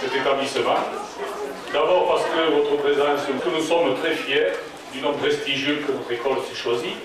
Cet établissement. D'abord parce que votre présence, que nous sommes très fiers du nom prestigieux que notre école s'est choisi.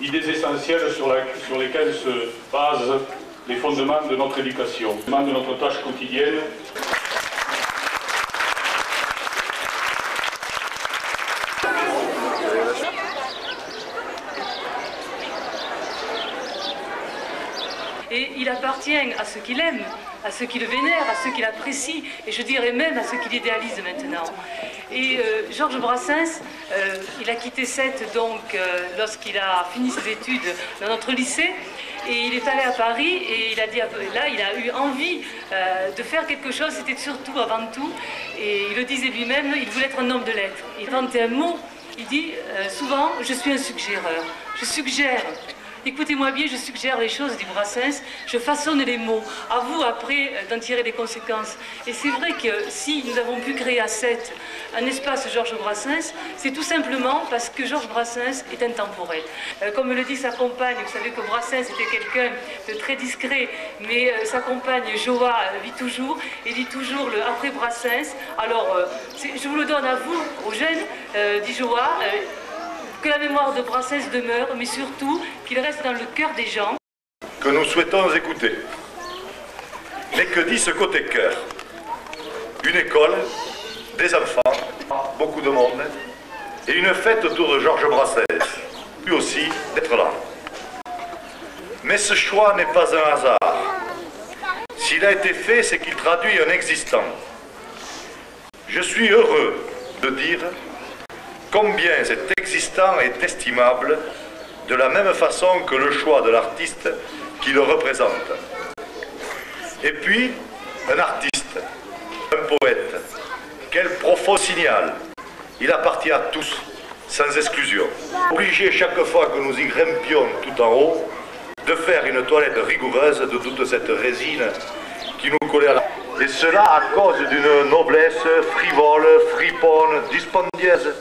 Idées essentielles sur lesquelles se basent les fondements de notre éducation, les fondements de notre tâche quotidienne. Et il appartient à ceux qui l'aiment, à ceux qui le vénèrent, à ceux qui l'apprécient, et je dirais même à ceux qui l'idéalisent maintenant. Et Georges Brassens, il a quitté Sète lorsqu'il a fini ses études dans notre lycée, et il est allé à Paris, et il a dit, là, il a eu envie de faire quelque chose, c'était surtout avant tout, et il le disait lui-même, il voulait être un homme de lettres. Il inventait un mot, il dit souvent, je suis un suggéreur, je suggère. Écoutez-moi bien, je suggère les choses, dit Brassens, je façonne les mots, à vous après d'en tirer des conséquences. Et c'est vrai que si nous avons pu créer à Sète un espace Georges Brassens, c'est tout simplement parce que Georges Brassens est intemporel. Comme le dit sa compagne, vous savez que Brassens était quelqu'un de très discret, mais sa compagne Joa vit toujours et dit toujours le après Brassens. Alors, je vous le donne à vous, aux jeunes, dit Joa, que la mémoire de Brassens demeure, mais surtout qu'il reste dans le cœur des gens. Que nous souhaitons écouter. Mais que dit ce côté cœur? Une école, des enfants, beaucoup de monde, et une fête autour de Georges Brassens, lui aussi d'être là. Mais ce choix n'est pas un hasard. S'il a été fait, c'est qu'il traduit un existant. Je suis heureux de dire combien cet existant est estimable de la même façon que le choix de l'artiste qui le représente. Et puis, un artiste, un poète, quel profond signal! Il appartient à tous, sans exclusion. Obligé chaque fois que nous y grimpions tout en haut, de faire une toilette rigoureuse de toute cette résine qui nous collait à la... Et cela à cause d'une noblesse frivole, friponne, dispendieuse.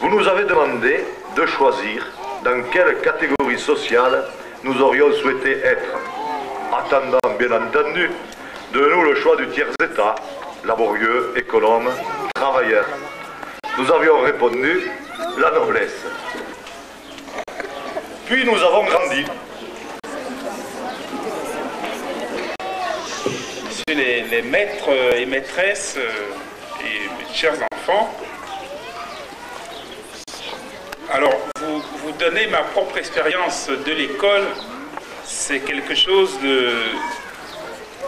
Vous nous avez demandé de choisir dans quelle catégorie sociale nous aurions souhaité être, attendant bien entendu de nous le choix du tiers-état, laborieux, économe, travailleur. Nous avions répondu la noblesse. Puis nous avons grandi. Monsieur les maîtres et maîtresses et mes chers enfants, alors, vous donnez ma propre expérience de l'école, c'est quelque chose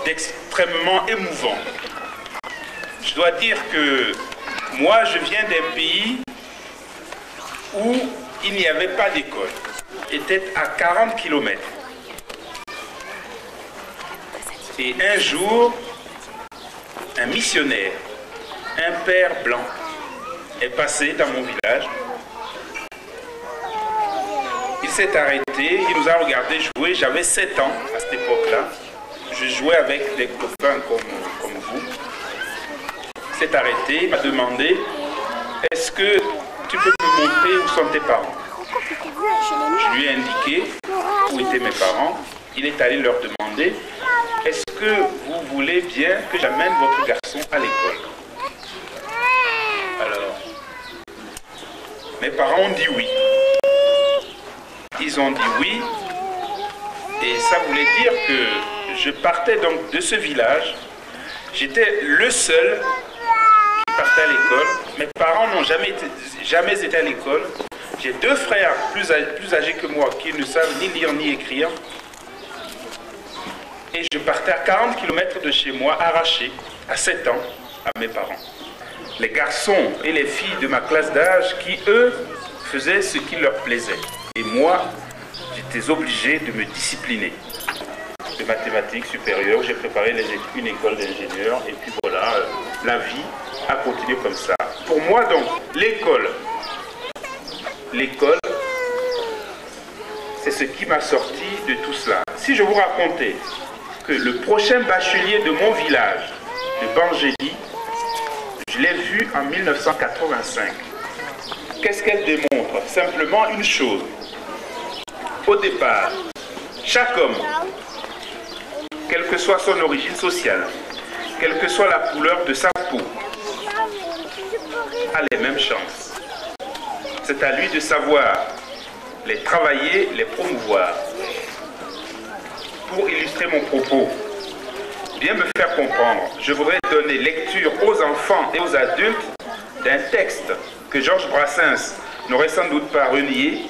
d'extrêmement émouvant. Je dois dire que Moi, je viens d'un pays où il n'y avait pas d'école. Était à 40 km. Et un jour, un missionnaire, un père blanc, est passé dans mon village. Il s'est arrêté, il nous a regardé jouer. J'avais 7 ans à cette époque-là. Je jouais avec des copains comme vous. Il s'est arrêté, il m'a demandé, est-ce que tu peux me montrer où sont tes parents? Je lui ai indiqué où étaient mes parents. Il est allé leur demander, est-ce que vous voulez bien que j'amène votre garçon à l'école? Alors, mes parents ont dit oui. Ils ont dit oui. Et ça voulait dire que je partais donc de ce village. J'étais le seul qui partait à l'école. Mes parents n'ont jamais été à l'école. J'ai deux frères plus âgés que moi qui ne savent ni lire ni écrire. Et je partais à 40 km de chez moi, arraché, à 7 ans, à mes parents. Les garçons et les filles de ma classe d'âge qui, eux, faisaient ce qui leur plaisait. Et moi, j'étais obligé de me discipliner. De mathématiques supérieures, j'ai préparé une école d'ingénieur. Et puis voilà, la vie a continué comme ça. Pour moi, donc, l'école, c'est ce qui m'a sorti de tout cela. Si je vous racontais que le prochain bachelier de mon village, de Bangéli, je l'ai vu en 1985. Qu'est-ce qu'elle démontre? Simplement une chose. Au départ, chaque homme, quelle que soit son origine sociale, quelle que soit la couleur de sa peau, a les mêmes chances. C'est à lui de savoir les travailler, les promouvoir. Pour illustrer mon propos, bien me faire comprendre, je voudrais donner lecture aux enfants et aux adultes d'un texte que Georges Brassens n'aurait sans doute pas renié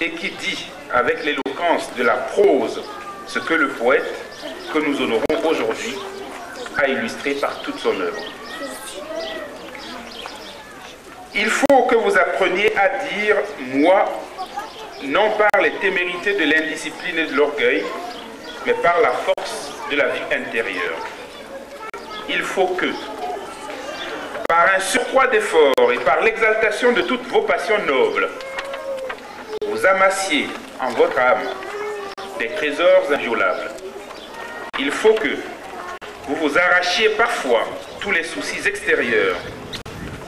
et qui dit avec l'éloquence de la prose ce que le poète que nous honorons aujourd'hui a illustré par toute son œuvre. Il faut que vous appreniez à dire « moi », non par les témérités de l'indiscipline et de l'orgueil, mais par la force de la vie intérieure. Il faut que, par un surcroît d'efforts et par l'exaltation de toutes vos passions nobles, vous amassiez en votre âme des trésors inviolables. Il faut que vous vous arrachiez parfois tous les soucis extérieurs,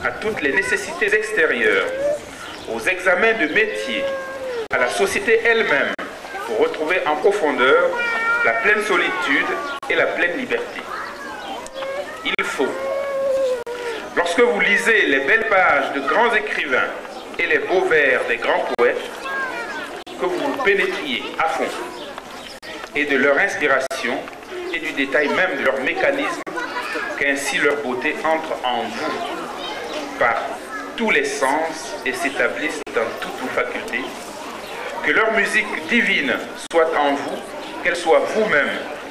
à toutes les nécessités extérieures, aux examens de métier, à la société elle-même, pour retrouver en profondeur la pleine solitude et la pleine liberté. Il faut, lorsque vous lisez les belles pages de grands écrivains et les beaux vers des grands poètes, que vous vous pénétriez à fond, et de leur inspiration et du détail même de leur mécanisme, qu'ainsi leur beauté entre en vous par tous les sens et s'établissent dans toutes vos facultés, que leur musique divine soit en vous, qu'elle soit vous-même,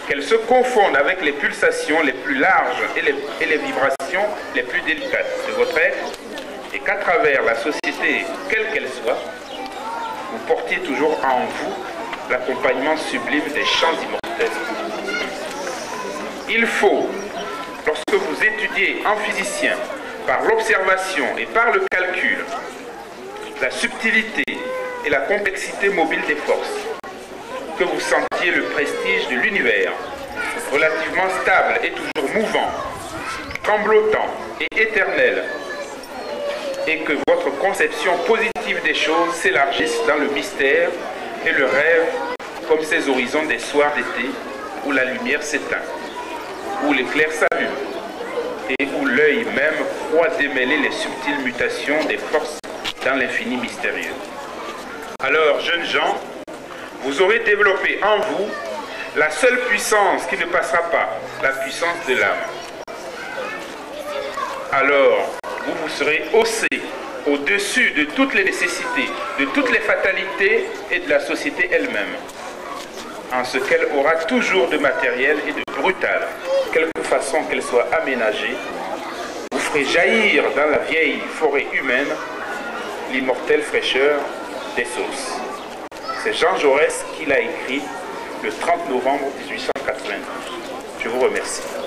qu'elle se confonde avec les pulsations les plus larges et les vibrations les plus délicates de votre être, et qu'à travers la société, quelle qu'elle soit, vous portiez toujours en vous l'accompagnement sublime des chants immortels. Il faut, lorsque vous étudiez en physicien, par l'observation et par le calcul, la subtilité et la complexité mobile des forces, que vous sentiez le prestige de l'univers, relativement stable et toujours mouvant, tremblotant et éternel, et que votre conception positive des choses s'élargisse dans le mystère et le rêve, comme ces horizons des soirs d'été où la lumière s'éteint, où l'éclair s'allume, et où l'œil même croit démêler les subtiles mutations des forces dans l'infini mystérieux. Alors, jeunes gens, vous aurez développé en vous la seule puissance qui ne passera pas, la puissance de l'âme. Alors, vous vous serez haussé au-dessus de toutes les nécessités, de toutes les fatalités et de la société elle-même, en ce qu'elle aura toujours de matériel et de brutal, quelque façon qu'elle soit aménagée, vous et jaillir dans la vieille forêt humaine l'immortelle fraîcheur des sources. C'est Jean Jaurès qui l'a écrit le 30 novembre 1892. Je vous remercie.